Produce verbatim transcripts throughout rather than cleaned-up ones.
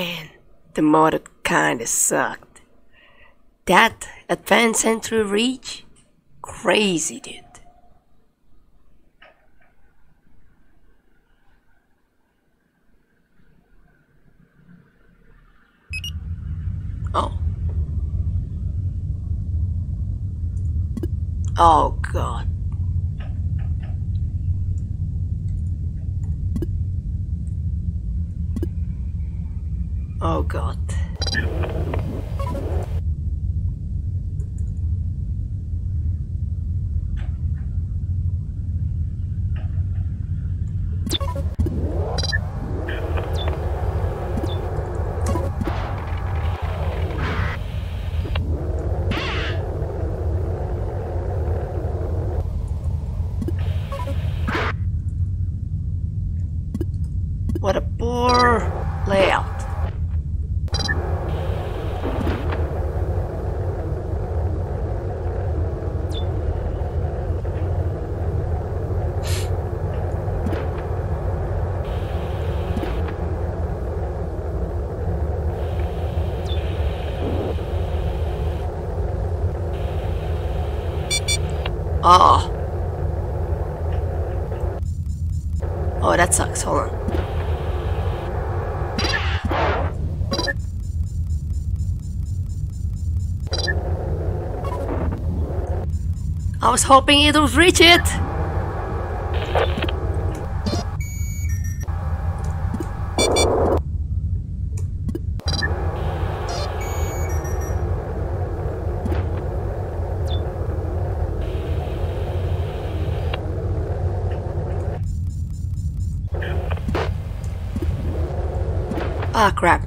man, the motor kinda sucked. That advanced entry reach? Crazy, dude. Oh. Oh, God. Oh, God. What a poor layout. Oh. Oh, that sucks. Hold on. I was hoping it would reach it. Ah, crap.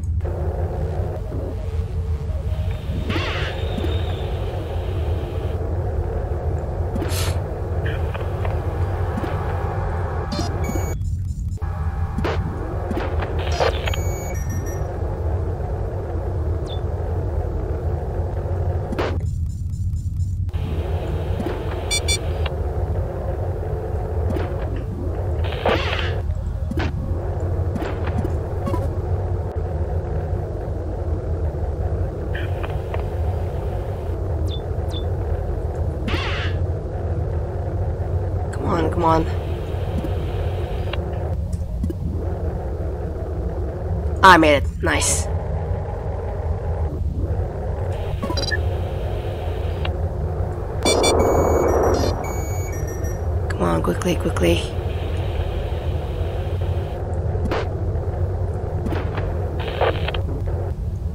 Come on. I made it. Nice. Come on, quickly, quickly.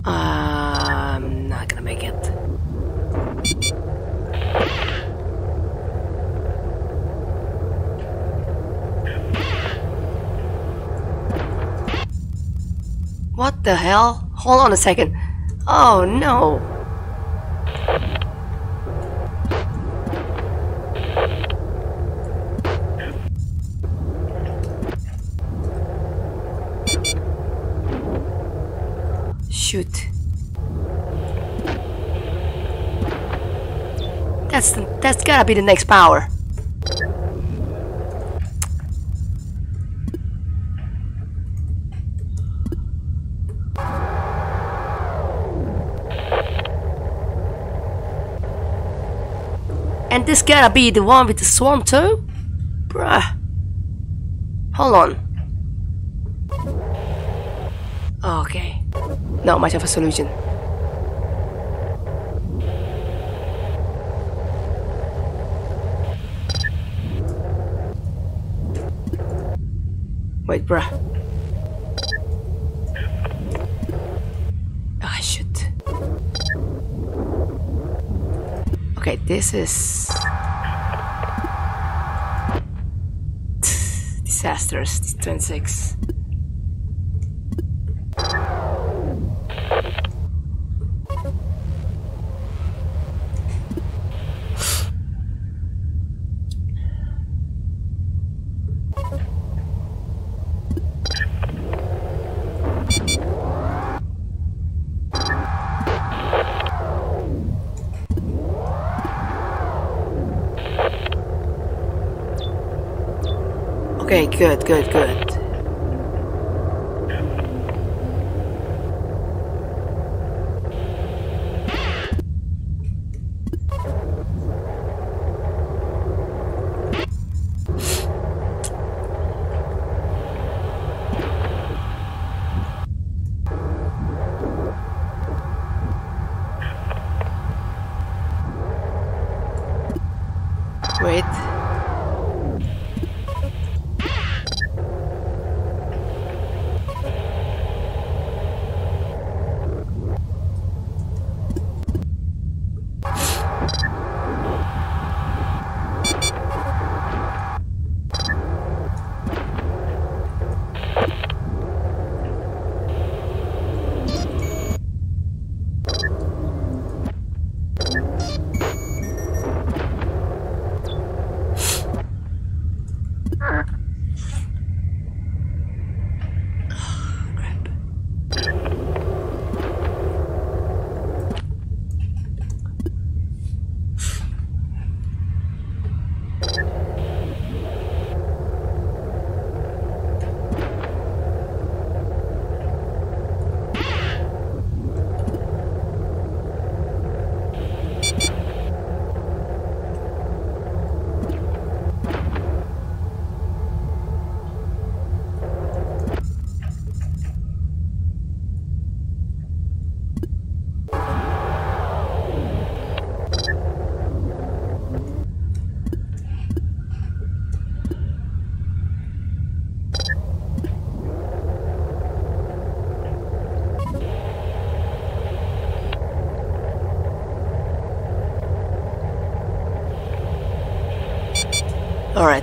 I'm not gonna make it. What the hell? Hold on a second. Oh no. Shoot. That's the, that's gotta be the next power. And this gotta be the one with the swarm too? Bruh. Hold on. Okay. Not much of a solution. Wait, bruh. Ah, shit. Okay, this is disastrous. This twenty-six. Okay, good, good, good. All right.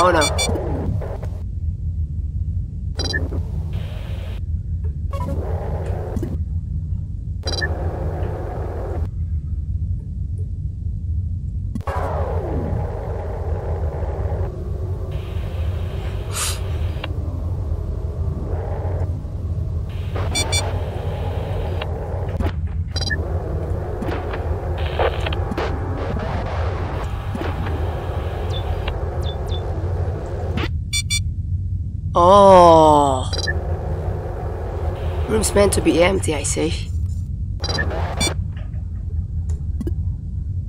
Oh no. Oh, room's meant to be empty, I see.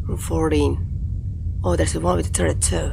Room fourteen. Oh, there's the one with the turret too.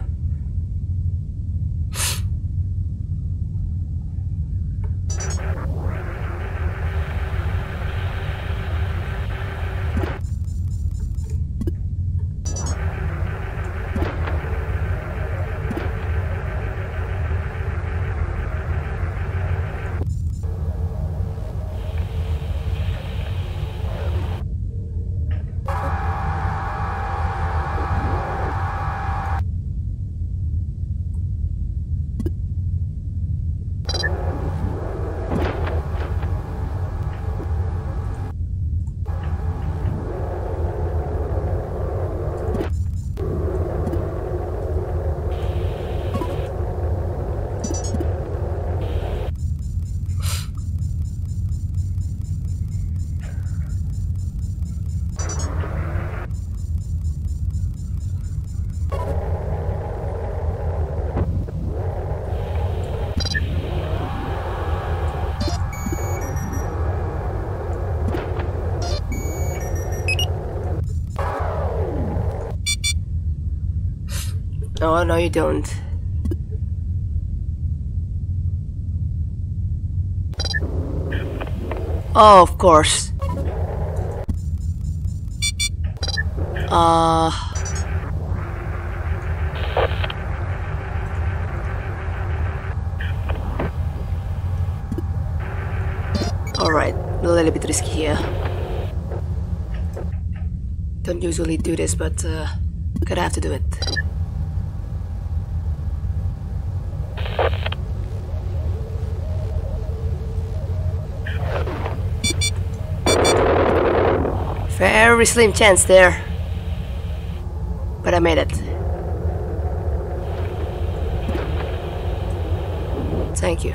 No, no, you don't. Oh, of course. Uh... Alright, a little bit risky here. Don't usually do this, but uh, gonna have to do it. Very slim chance there, but I made it. Thank you.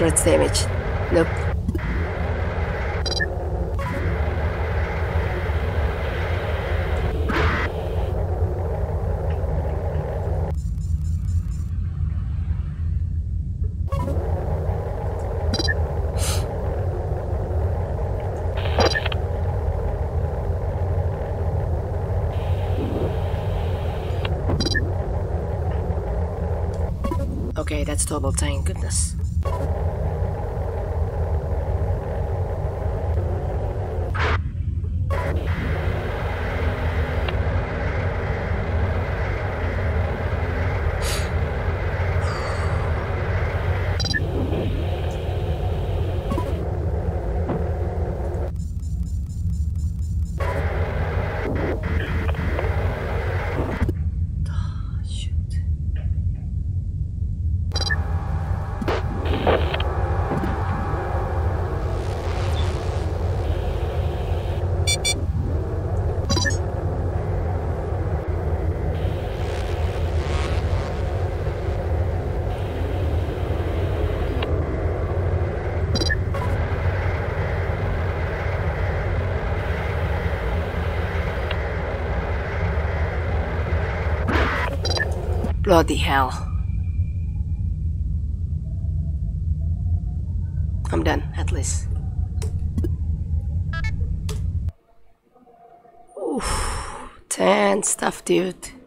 threats damage. Nope. Okay, that's double, thank goodness. Bloody hell. I'm done, at least. Oof, tense stuff, dude.